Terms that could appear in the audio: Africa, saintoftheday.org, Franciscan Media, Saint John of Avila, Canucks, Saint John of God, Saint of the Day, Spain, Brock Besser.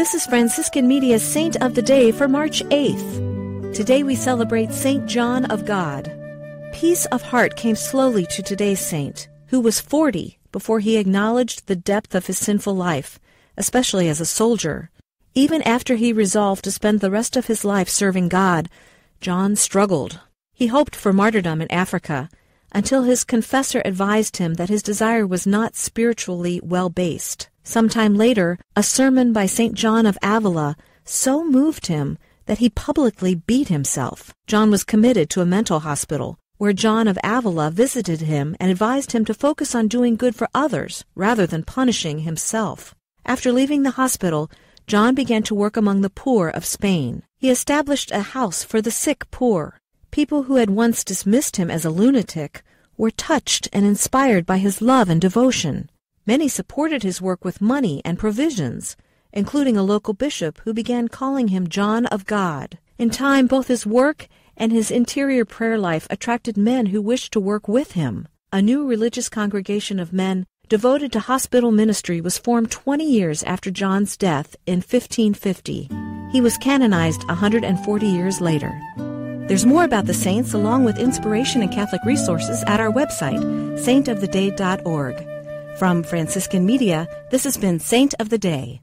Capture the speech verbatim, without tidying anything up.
This is Franciscan Media's Saint of the Day for March eighth. Today we celebrate Saint John of God. Peace of heart came slowly to today's saint, who was forty before he acknowledged the depth of his sinful life, especially as a soldier. Even after he resolved to spend the rest of his life serving God, John struggled. He hoped for martyrdom in Africa, until his confessor advised him that his desire was not spiritually well-based. Sometime later, a sermon by Saint John of Avila so moved him that he publicly beat himself. John was committed to a mental hospital, where John of Avila visited him and advised him to focus on doing good for others rather than punishing himself. After leaving the hospital, John began to work among the poor of Spain. He established a house for the sick poor. People who had once dismissed him as a lunatic were touched and inspired by his love and devotion. Many supported his work with money and provisions, including a local bishop who began calling him John of God. In time, both his work and his interior prayer life attracted men who wished to work with him. A new religious congregation of men devoted to hospital ministry was formed twenty years after John's death in fifteen fifty. He was canonized one hundred forty years later. There's more about the saints along with inspiration and Catholic resources at our website, saint of the day dot org. From Franciscan Media, this has been Saint of the Day.